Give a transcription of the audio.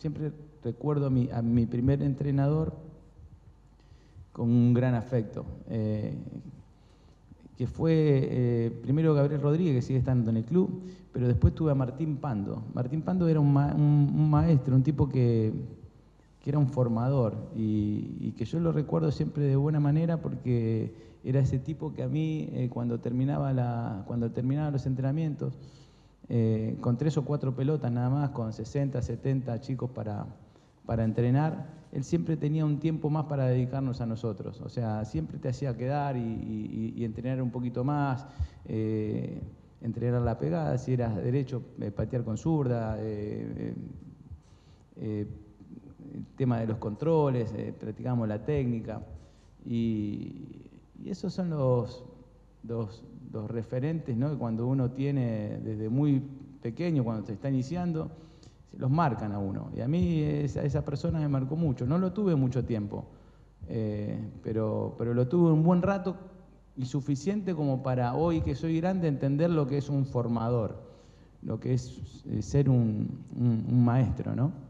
Siempre recuerdo a mi primer entrenador con un gran afecto, que fue primero Gabriel Rodríguez, que sigue estando en el club, pero después tuve a Martín Pando. Martín Pando era un maestro, un tipo que era un formador y que yo lo recuerdo siempre de buena manera porque era ese tipo que a mí, cuando terminaba los entrenamientos, con 3 o 4 pelotas nada más, con 60, 70 chicos para entrenar, él siempre tenía un tiempo más para dedicarnos a nosotros. O sea, siempre te hacía quedar y entrenar un poquito más, entrenar la pegada, si eras derecho, patear con zurda, el tema de los controles, practicamos la técnica. Y esos son los referentes, ¿no?, que cuando uno tiene desde muy pequeño, cuando se está iniciando, los marcan a uno. Y a mí esa persona me marcó mucho. No lo tuve mucho tiempo, pero lo tuve un buen rato y suficiente como para hoy que soy grande entender lo que es un formador, lo que es ser un maestro, ¿no?